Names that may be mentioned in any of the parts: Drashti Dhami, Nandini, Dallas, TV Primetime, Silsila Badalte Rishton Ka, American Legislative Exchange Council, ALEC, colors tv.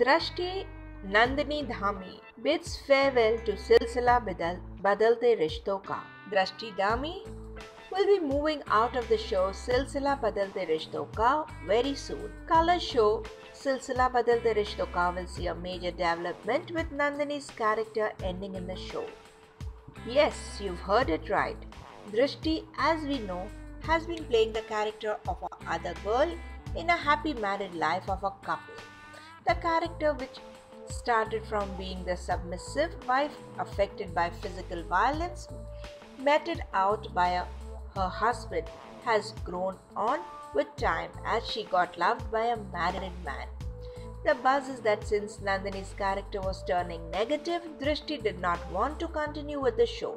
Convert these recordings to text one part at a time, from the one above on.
Drashti Nandini Dhami bids farewell to Silsila Badalte Rishton Ka. Drashti Dhami will be moving out of the show Silsila Badalte Rishton Ka very soon. Colors show Silsila Badalte Rishton Ka will see a major development with Nandini's character ending in the show. Yes, you've heard it right. Drashti, as we know, has been playing the character of a other girl in a happy married life of a couple. The character which started from being the submissive wife affected by physical violence, meted out by her husband, has grown on with time as she got loved by a married man. The buzz is that since Nandini's character was turning negative, Drashti did not want to continue with the show.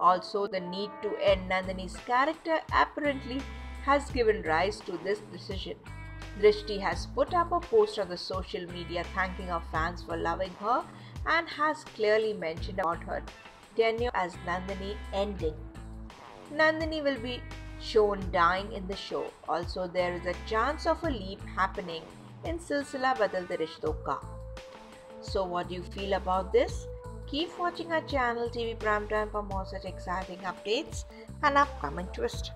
Also, the need to end Nandini's character apparently has given rise to this decision. Drashti has put up a post on the social media thanking her fans for loving her and has clearly mentioned about her tenure as Nandini ending. Nandini will be shown dying in the show. Also, there is a chance of a leap happening in Silsila Badalte Rishton Ka. So what do you feel about this? Keep watching our channel TV Primetime for more such exciting updates and upcoming twists.